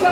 If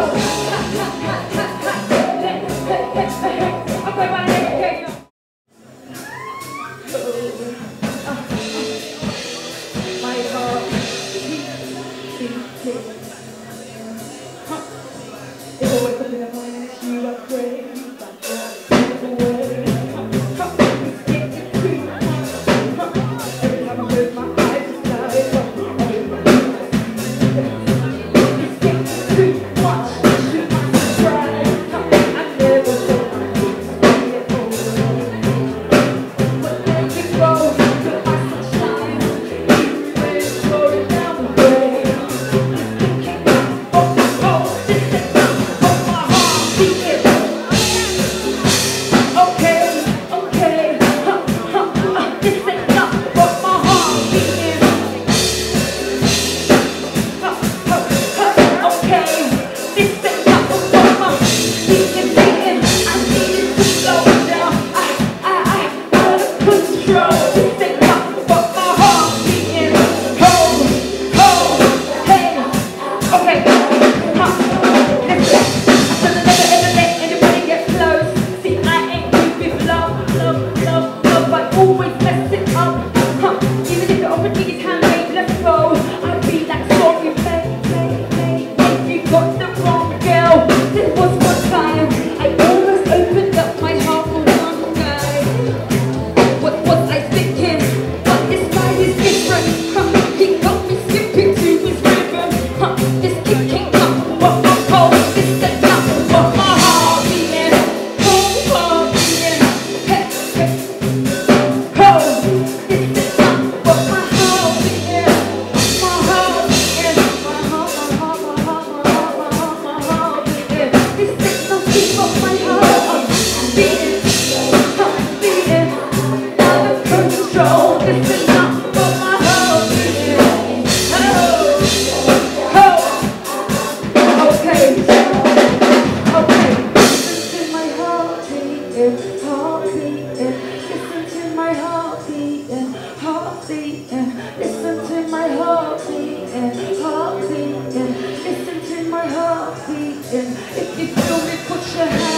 you feel me, put your hand.